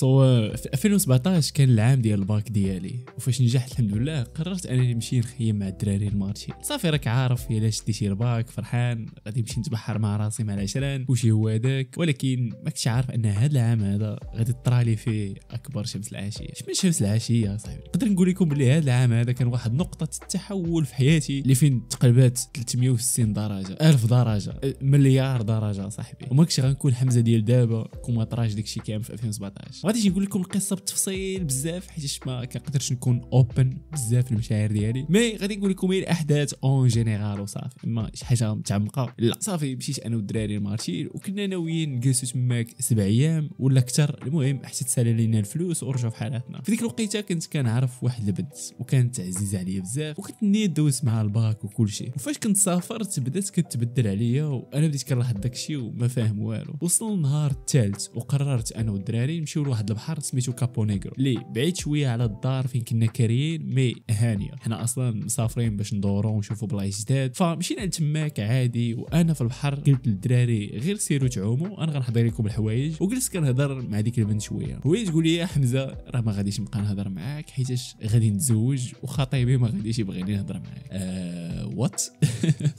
في 2017 كان العام ديال الباك ديالي، وفاش نجحت الحمد لله قررت انني نمشي نخيم مع الدراري المارشي. صافي راك عارف، الا شديتي الباك فرحان غادي نمشي نتبحر مع راسي مع العشران وشي هو هذاك، ولكن ما كنتش عارف ان هذا العام هذا غادي تطرى لي فيه اكبر شمس العشيه. شمن شمس العشيه صاحبي، نقدر نقول لكم بلي هذا العام هذا كان واحد نقطه التحول في حياتي اللي فين تقلبات 360 درجه، 1000 درجه، مليار درجه صاحبي، وما كنتش غنكون حمزه ديال دابا كوماطراج داكشي كامل في 2017. غاديش نقول لكم القصه بالتفصيل بزاف حيت ما كنقدرش نكون اوبن بزاف المشاعر ديالي، مي غادي نقول لكم غير الاحداث اون جينيرال وصافي، ما شي حاجه متعمقه لا. صافي مشيت انا والدراري المارشيل وكنا ناويين نجلسوا تماك 7 ايام ولا اكثر، المهم حتى تسالي لينا الفلوس ورجعوا في حالاتنا. في ديك الوقيته كنت كنعرف واحد البنت وكانت عزيزه عليا بزاف، وكنت نيت دوزت معها الباك وكل شيء، وفاش كنت سافرت بدات كتبدل عليا وانا بديت كنلاحظ داكشي وما فاهم والو. وصل النهار الثالث وقررت انا والدراري نمشيو واحد البحر سميتو كابو نيغرو اللي بعيد شويه على الدار فين كنا كاريين، مي هانيه حنا اصلا مسافرين باش ندورو ونشوفو بلايص جداد. فمشينا لتماك عادي، وانا في البحر قلت للدراري غير سيروا تعوموا انا غنحضر لكم الحوايج، وجلست كنهضر مع ديك البنت شويه، وهي تقول لي يا حمزه راه ما غاديش نبقى نهضر معاك حيتاش غادي نتزوج وخطيبي ما غاديش يبغيني نهضر معاك. وات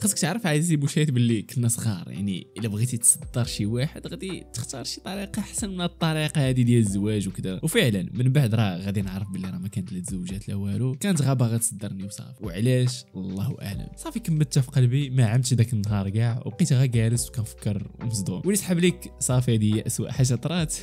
خاصك تعرف عزيزي بوشيت باللي كنا صغار، يعني الا بغيتي تصدر شي واحد غادي تختار شي طريقه احسن من الطريقه هذه ديال الزواج وكذا. وفعلا من بعد راه غادي نعرف باللي راه ما كانت لا تزوجات لا والو، كانت غابه غتصدرني وصافي، وعلاش الله اعلم. صافي كملتها في قلبي، ما عمتش داك النهار كاع، وبقيت غا جالس وكنفكر ومصدوم. وليت حاب ليك صافي هذه اسوء حاجه طرات.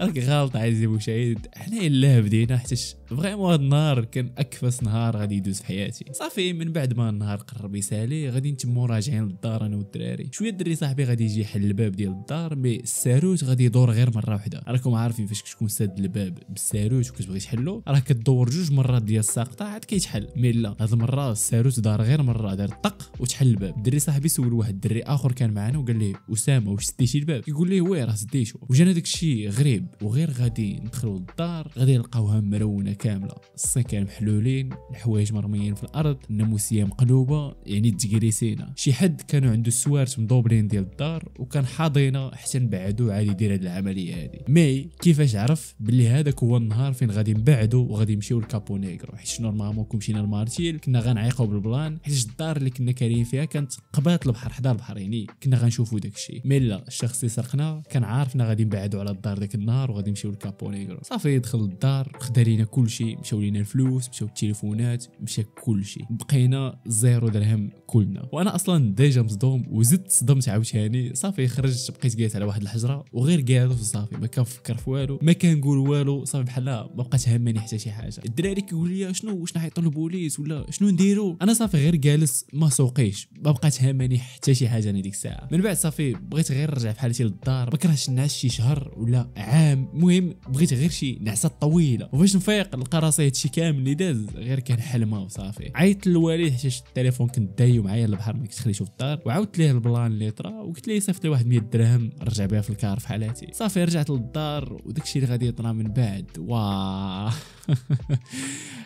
راك غلط عزيزي مشاهد، حنا الا بدينا حتى فريمون هذا النهار كان اكفس نهار غادي يدوز في حياتي. صافي من بعد ما النهار قرب يسالي غادي نتمو راجعين للدار انا والدراري، شويه الدري صاحبي غادي يجي يحل الباب ديال الدار، مي الساروت غادي يدور غير مره واحده. راكم عارفين فاش كتكون ساد الباب بالساروت وكتبغي تحلو راه كدور جوج مرات ديال الساقطه عاد كيتحل، مي لا هاد المره الساروت دار غير مره، دار طق وتحل الباب. الدري صاحبي سول واحد الدري اخر كان معنا وقال ليه اسامه واش سديتي الباب؟ كيقول ليه وي راه سديتو. وجانا داكشي غريب، وغير غادي ندخلو للدار غادي نلقاوها مرونه كامله، السكان محلولين، الحوايج مرميين في الارض، الناموسيه مقلوبه، يعني تجريسينا. شي حد كانوا عنده السوارت مضوبلين ديال الدار وكان حاضينا حتى نبعدو عاد يدير هاد العمليه هادي. مي كيفاش عرف باللي هذاك هو النهار فين غادي نبعدو وغادي نمشيو لكابو نيغرو، حيت نورمالمون كنمشينا لمارتيل كنا غنعيقو بالبلان حيت الدار اللي كنا كاريين فيها كانت قبالة البحر حدا البحر، يعني كنا غنشوفو داكشي. مي لا الشخص اللي سرقنا كان عارفنا غادي نبعدو على الدار داك النهار وغادي نمشيو لكابو نيغرو. صافي دخل للدار خدا لينا كلشي، مشاو لينا الفلوس، مشاو التليفونات، مشا كلشي، بقينا 0 درهم كلنا. وانا اصلا ديجا مصدوم وزدت صدمت عاوتاني. صافي خرجت بقيت جالس على واحد الحجره وغير جالس، صافي ما كنفكر في والو، ما كنقول والو، صافي بحال ما بقات هماني حتى شي حاجه. الدراري كيقول لي شنو نعيطوا للبوليس ولا شنو نديرو؟ انا صافي غير جالس ما سوقيش، ما بقات هماني حتى شي حاجه. انا ديك الساعه من بعد صافي بغيت غير نرجع بحالتي للدار، ما كرهتش نعس شي شهر ولا عام، المهم بغيت غير شي نعسه طويله. وفاش نفيق نلقى راسي هادشي كامل اللي داز غير كان حلمه وصافي. عيطت للوالد حيت التليفون كنت دايو معايا للبحر ما كنتش خليته في الدار، وعاودت ليه البلان اللي طرا وقلت ليه صيفط لي واحد 100 درهم رجع بها في الكار في حالاتي. صافي رجعت للدار وداكشي اللي غادي يطرا من بعد واه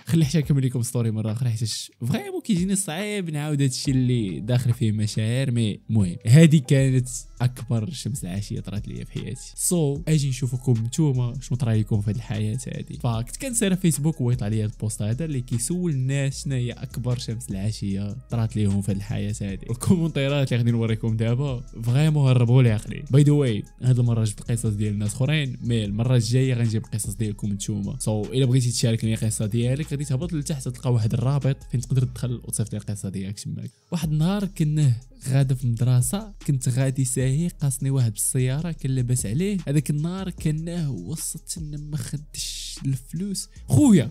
خلي حتى نكمل لكم ستوري مره اخرى حيت فريمون كيجيني صعيب نعاود هادشي اللي داخل فيه مشاعر. مي المهم هادي كانت اكبر شمس عشيه طرات ليا في حياتي. اجي نشوفكم نتوما شنو طرا لكم في هاد الحياه هادي. فكنت كنسير فيسبوك ويطلع ليا البوست هذا اللي كيسول الناس شنو هي اكبر شمس العشيه طرات ليهم في هاد الحياه هادي، والكومونتيرات اللي غادي نوريكم دابا فريمون هربوا لي عقلي. باي ذا واي هاد المره جبت قصص ديال ناس اخرين، مي المره الجايه غنجيب قصص ديالكم نتوما. الا بغيتي تشاركني قصه ديالك غادي تهبط لتحت تلقى واحد الرابط فين تقدر تدخل وتصيفط لي القصه ديالك تماك. واحد النهار كنا غادا في المدرسه، كنت غادي ساهي قاصني واحد بالسياره كان لاباس عليه، هذاك النهار كناه وسط ما خدش الفلوس. خويا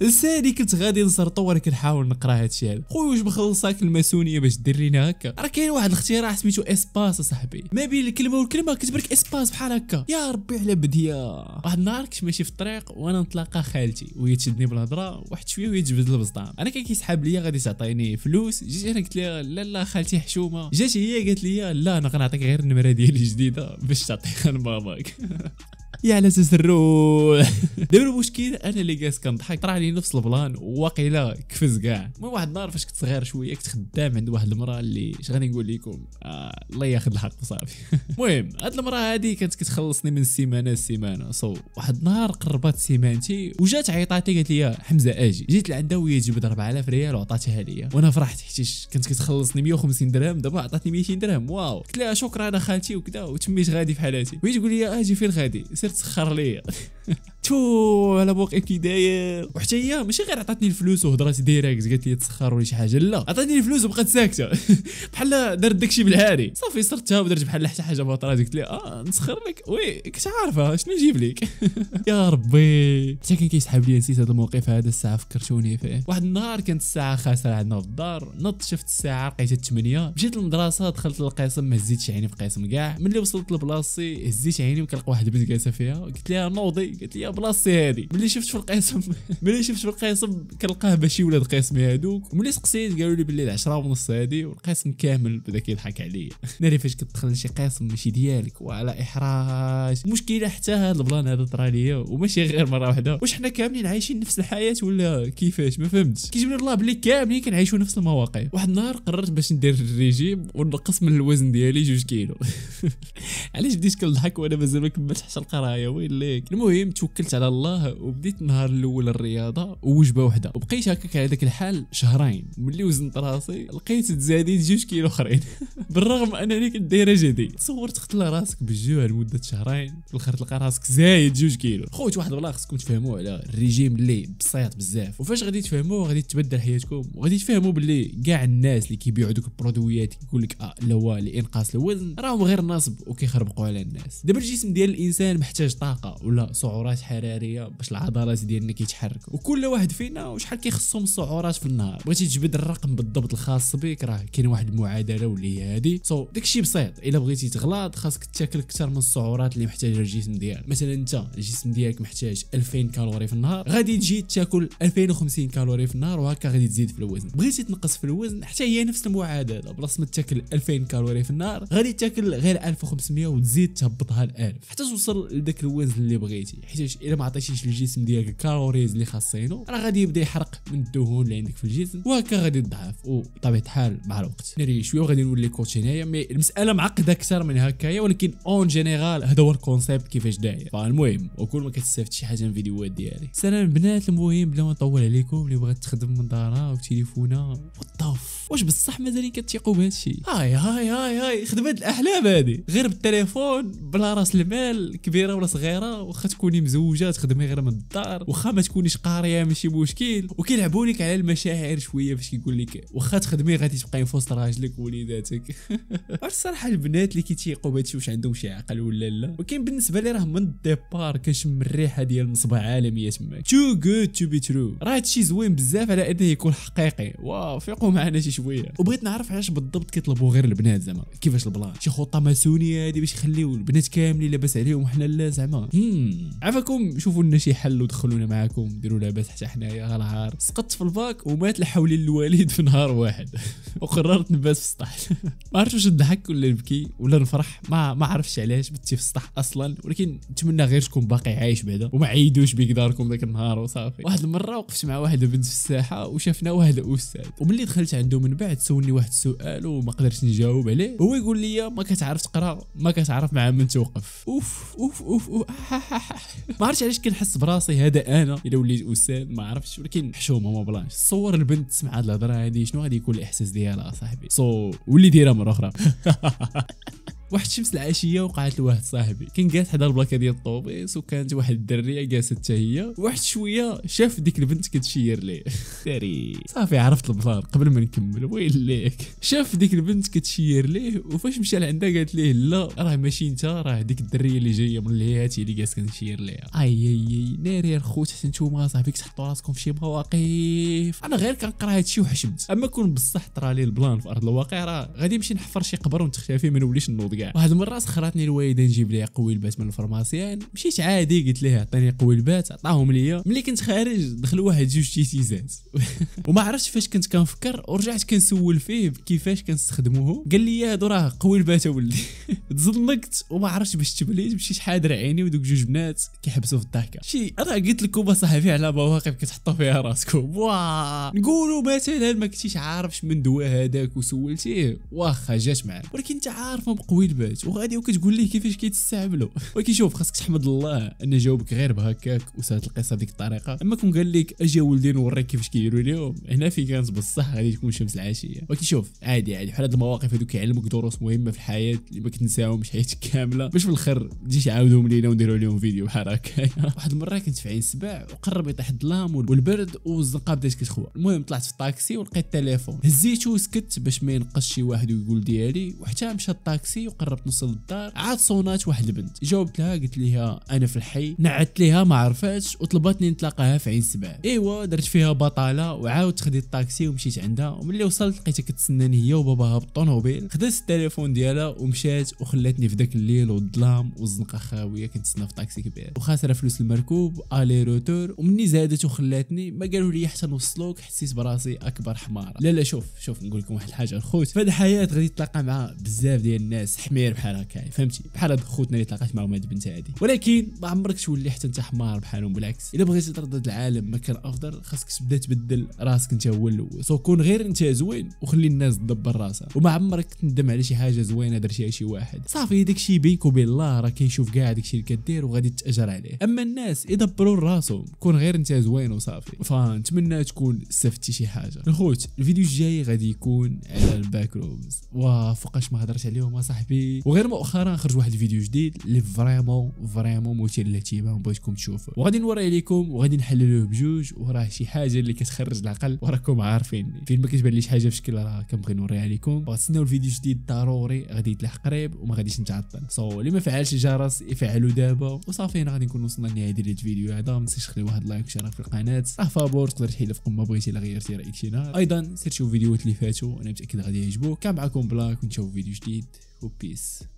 لساني كنت غادي نسرطو وانا كنحاول نقرا هادشي هذا. خويا واش مخلصاك الماسونيه باش دير لينا هكا؟ راه كاين واحد الاختراع سميتو اسباس صاحبي، ما بين الكلمه والكلمه كتبرك اسباس بحال هكا. يا ربي على بديه. واحد النهار كنت ماشي في الطريق وانا نتلاقى خالتي وهي تشدني بالهضره واحد شويه وهي تجبد البسطام، انا كان كيسحاب ليا غادي تعطيني فلوس، جيت انا قلت لها لا خالتي حشومه، جات هي قالت لي لا انا غنعطيك غير النمره ديالي الجديده باش تعطيها لماماك. يا على اساس الروح داروا مشكل. انا اللي جالس كنضحك طرا لي نفس البلان واقيلا كفز كاع. المهم واحد النهار فاش كنت صغير شويه كنت خدام عند واحد المراه اللي اش غادي نقول لكم الله ياخذ الحق صافي. المهم هاد المراه هادي كانت كتخلصني من السيمانه السيمانه. صو واحد النهار قربت سيمانتي وجات عيطاتي قالت لي حمزه اجي. جيت لعندها وهي جبت 4000 ريال وعطاتها ليا وانا فرحت حيت كانت كتخلصني 150 درهم دابا عطاتني 200 درهم. واو قلت لها شكرا انا خالتي وكذا وتميت غادي في حالاتي. وهي تقول لي اجي فين غادي سير تسخر ليا. تو على بوقي كي داير. وحتى هي ماشي غير عطاتني الفلوس وهضرات ديريكت قالت لي تسخر ولا شي حاجه، لا عطاتني الفلوس وبقات ساكته بحال دارت داكشي بالعاري. صافي صرتها ودرت بحال حتى حاجه باطله. قلت لي نسخر لك وي كنت عارفه شنو نجيب لك. يا ربي حتى كان كيسحب لي. نسيت هذا الموقف هذا الساعه فكرتوني فيه. واحد النهار كانت الساعه خاسره عندنا في الدار، نط شفت الساعه لقيتها 8. مشيت للمدرسه دخلت للقسم ما هزيتش عيني في القسم كاع. ملي وصلت لبلاصتي هزيت عيني وكنلقى واحد البنت جالسه فيها. قلت لها نوضي، قالت لي بلاصتي هادي. ملي شفت في القسم كنلقاه باشي ولاد قسمي هادوك. وملي سقسيت قالوا لي باللي 10:30 هادي والقسم كامل بدا كيضحك عليا. ناري فاش كتدخل لشي قسم ماشي ديالك وعلى احراج مشكله. حتى هاد البلان هذا طرا ليا وماشي غير مره واحده. واش حنا كاملين عايشين نفس الحياه ولا كيفاش؟ ما فهمتش. كيجيب لي الله باللي كاملين كنعيشوا نفس المواقف. واحد النهار قررت باش ندير الريجيم ونقص من الوزن ديالي 2 كيلو. علاش بديت كنضحك وانا مازال ما كملتش حتى القرايه وين ليك. المهم توكلت على الله وبديت النهار الاول الرياضه ووجبه وحده وبقيت هكاك على داك الحال 2 شهور. ملي وزنت راسي لقيت تزاديت 2 كيلو اخرين بالرغم انني كنت دايره جدي. تصورت تقتل راسك بالجوع لمده 2 شهور في الاخر تلقى راسك زايد 2 كيلو. خوت واحد البلاصه خصكم تفهموا على الريجيم اللي بسيط بزاف. وفاش غادي تفهموا غادي تبدل حياتكم وغادي تفهموا باللي كاع الناس اللي كيبيعوا دوك البرودويات كيقول لك لا هو لانقاص الوزن راهم غير نصب وكيخربقوا على الناس. دابا الجسم ديال الانسان محتاج طاقه ولا سعرات حراريه باش العضلات ديالنا كيتحركوا. وكل واحد فينا وشحال كيخصو من السعرات في النهار. بغيتي تجبد الرقم بالضبط الخاص بك راه كاين واحد المعادله واللي هي هادي. سو داكشي بسيط. الا بغيتي تغلط خاصك تاكل اكثر من السعرات اللي محتاجها الجسم ديالك. مثلا انت الجسم ديالك محتاج 2000 كالوري في النهار، غادي تجي تاكل 2050 كالوري في النهار وهكا غادي تزيد في الوزن. بغيتي تنقص في الوزن حتى هي نفس المعادله، بلاص ما تاكل 2000 كالوري في النهار غادي تاكل غير 1500 وتزيد تهبطها ل 1000 حتى توصل لذاك الوزن اللي بغيتي. حيت الا ما عطيتيش الجسم ديالك الكالوريز اللي خاصينو راه غادي يبدا يحرق من الدهون اللي عندك في الجسم وهكا غادي تضعف. وبطبيعه الحال مع الوقت ناري شويه وغادي نولي كوتش هنايا. مي المساله معقده اكثر من هكايا ولكن اون جينيرال هذا هو الكونسيبت كيفاش داير. فالمهم وكل ما كتستافد شي حاجه من الفيديوهات ديالي. سلام بنات. المهم بلا ما نطول عليكم اللي بغات تخدم من دارها وبتليفونها والطاف. واش بصح مازالين كتيقوا بهذا الشيء؟ هاي هاي هاي هاي خدمه الاحلام هذه، غير بالتليفون بلا راس المال كبيره ولا صغيره. واخا تكوني مزوجه تخدمي غير من الدار، واخا ما تكونيش قاريه ماشي مشكل. وكيلعبوا لك على المشاعر شويه باش كيقول لك واخا تخدمي غادي تبقاي في وسط راجلك ووليداتك. الصراحه البنات اللي كيتيقوا بهادشي واش عندهم شي عقل ولا لا؟ ولكن بالنسبه لي راه من الديبار كنشم الريحه ديال نصبه عالميه تماك. تو جود تو بي ترو. راه هادشي زوين بزاف على انه يكون حقيقي. واو فيقوا معنا شي شويه. وبغيت نعرف علاش بالضبط كيطلبوا غير البنات، زعما كيفاش البلان؟ شي خطه ماسونيه هادي باش يخليو البنات كاملين لاباس عليهم وحنا لا زعما. عافاكم شوفوا لنا شي حل ودخلونا معاكم ديروا لاباس حتى حنايا. نهار سقطت في الباك ومات لحولي الوالد في نهار واحد وقررت نبات في السطح. ما عرفتش واش نضحك ولا نبكي ولا نفرح، ما عرفتش علاش بت في السطح اصلا. ولكن نتمنى غير تكون باقي عايش بعدا وما عيدوش بقداركم ذاك النهار وصافي. واحد المره وقفت مع واحد البنت في الساحه وشافنا واحد الاستاذ، وملي دخلت عنده من بعد سولني واحد السؤال وما قدرتش نجاوب عليه. هو يقول لي ما كتعرف تقرا، ما كتعرف مع من توقف. اوف اوف اوف, أوف. ما عرفتش علاش كنحس براسي هذا انا الا وليت استاذ ما عرفتش. ولكن حشومه ما بلانش. تصور البنت تسمع هاد الهضره هادي شنو غادي يكون الاحساس ديالها صاحبي؟ سو ولي دايره مره اخرى. واحد الشمس العشيه وقعت لواحد صاحبي كان جالس حدا البلاكه ديال الطوبيس، وكانت واحد الدريه جالسه حتى هي. واحد شويه شاف ديك البنت كتشير ليه. ساري صافي عرفت البلان قبل ما نكمل. ويليك شاف ديك البنت كتشير ليه وفاش مشى لعندها قالت ليه لا راه ماشي انت، راه ديك الدريه اللي جايه من لهاتي اللي جالس كنشير ليها. اي ناري الخوت حتى نتوما صاحبي كتحطوا راسكم في شي مواقف. انا غير كنقرا هادشي وحشمت. اما كون بصح طرالي البلان في ارض الواقع راه غادي نمشي نحفر شي قبر ونتختفي ما نوليش النوض كاع. واحد المره سخراتني الوالده نجيب ليها قوي البات من الفرماسيان، مشيت عادي قلت ليه عطيني قوي البات، عطاهم ليا. ملي كنت خارج دخل واحد جوج تيتيزات وما عرفتش فاش كنت كنفكر ورجعت كنسول فيه كيفاش كنستخدموه، قال لي هادو راه قوي البات اولدي. تزنقت وما عرفتش باش تبليت، مشيت حادر عيني ودوك جوج بنات كيحبسوا في الضحكه. شي انا قلت لكم صاحبي على مواقف كتحطوا فيها راسكم. واه نقولوا مثلا ما كنتيش عارفش من دوا هذاك وسولتيه واخا جات معاه، ولكن انت عارفه بقوي البات وغادي وكتقول ليه كيفاش كيتستعملوا. ولكن شوف خاصك تحمد الله ان جاوبك غير بهكاك وسهلت القصه بديك الطريقه. اما كون قال لك اجي ولدي نوريك كيفاش كيديروا اليوم، هنا في كانت بصح غادي تكون شمس العشيه. ولكن شوف عادي عادي، بحال هاد المواقف هادو كيعلموك دروس مهمه في الحياه اللي ما كتنساهمش حياتك كامله، باش في الاخر تجيش عاودهم لينا ونديروا لهم فيديو بحال هكا. واحد المره كنت في عين سبع وقرب يطيح الظلام والبرد والزنقه بدات كتخوى. المهم طلعت في الطاكسي ولقيت التليفون، هزيته وسكت باش ما ينقص شي واحد ويقول ديالي. وحتى مشى الطاكسي وقربت نوصل للدار، عاد صونات واحد البنت. جاوبت لها قلت لها انا في الحي، نعدت لها ما عرفاتش وطلباتني نتلاقاها في عين سبع. ايوا درت فيها بطاله وعاودت خديت الطاكسي ومشيت عندها، وملي وصلت لقيتها كتسناني هي وباباها بالطونوبيل. خدات التليفون ديالها ومشات وخلاتني في ذاك الليل والظلام والزنقه خاويه كنتسنى في طاكسي كبير وخاسره فلوس المركوب الي روتور. ومني زادت وخلاتني ما قالوا لي حتى نوصلوك حسيت براسي اكبر حمار. لا لا شوف نقول لكم واحد الحاجه الخوت، فهاد الحياه غادي تلاقى مع بزاف ديال الناس حمير بحال هكا، فهمتي بحال هاد خوتنا اللي تلاقات معاهم هاد البنت هادي، ولكن ما عمرك تولي حتى انت حمار بحالهم. بالعكس الا بغيتي تردد العالم مكان افضل خاصك تبدا تبدل راسك انت هو الاول. سو كون غير انت زوين وخلي الناس تدبر راسها، وما عمرك تندم على شي حاجه زوينه درتيها شي واحد. صافي داكشي بينك وبين الله، راه كيشوف كاع داكشي اللي كدير وغادي تاجر عليه. اما الناس يدبروا راسهم، كون غير انت زوين وصافي. فنتمنى تكون استفدتي شي حاجه الخوت. الفيديو الجاي غادي يكون على الباك رومز، وفوقاش ما هضرت عليهم صاحبي. وغير مؤخرا خرج واحد الفيديو جديد اللي فريمون مثير للاهتمام، بغيتكم تشوفوه وغادي نوريه لكم وغادي نحللوه بجوج، وراه شي حاجه اللي كتخرج العقل وراكم عارفيني. فين ما كتبان لي شي حاجه بشكل راه كنبغي نوريها لكم. غتسناو الفيديو الجديد ضروري، غادي يطلع قريب وما غاديش نتعطل. سو اللي ما فعلش الجرس يفعلوا دابا. وصافي انا غادي نكون وصلنا للنهايه ديال الفيديو هذا. ما تنساش تخلي واحد لايك واشتراك في القناه، افابور تقدر تحيد فكم ما بغيتي لا غيرتي رايك شي نهار. ايضا سير شوف فيديوهات اللي فاتوا انا متاكد غادي يعجبوك. كان معكم بلاك ونشوف فيديو جديد وبيس.